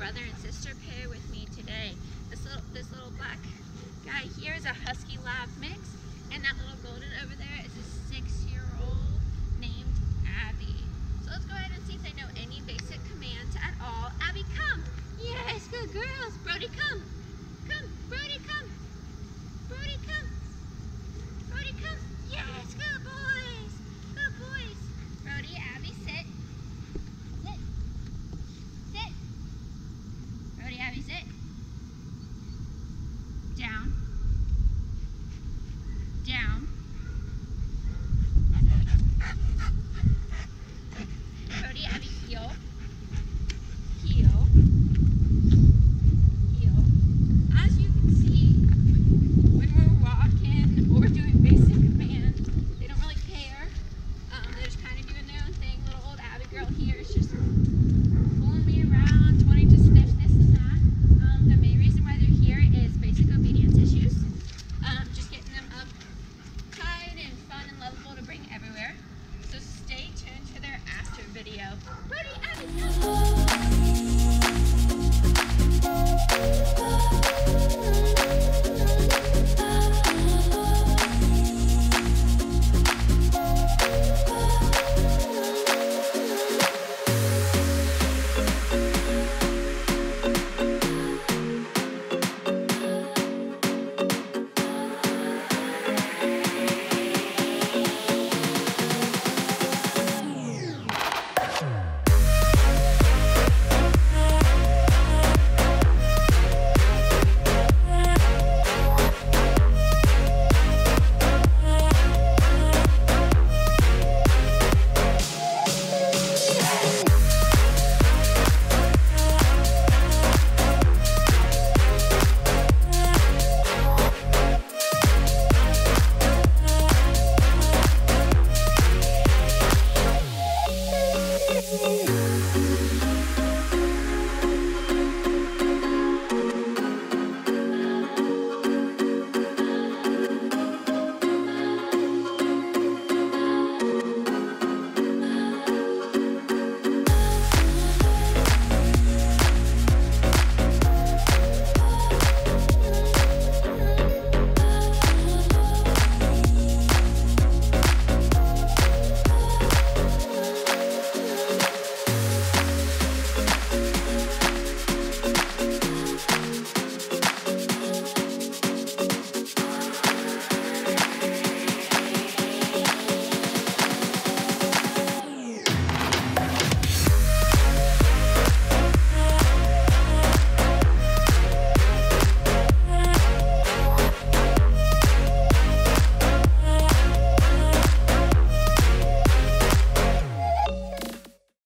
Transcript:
brother and sister pair with me today. This little black guy here is a husky lab mix, and that little golden over there is a 6-year-old named Abby. So let's go ahead and see if they know any basic commands at all. Abby, come! Yes, good girls! Brodie, come! Come! Brodie, come! Brodie, come! Brodie, come! Yes, good boys! Good boys! Brodie, Abby, sit. Sit. Sit. Brodie, Abby, sit. Down. Down. Brodie, Abby, heel. Heel. Heel. As you can see, when we're walking or doing basic commands, they don't really care. They're just kind of doing their own thing. Little old Abby girl here is just pulling me around, wanting to sniff this and that. The main reason why they're here is basic obedience issues. Just getting them up tight and fun and lovable to bring everywhere. So stay tuned for their after video. Brodie, Abby,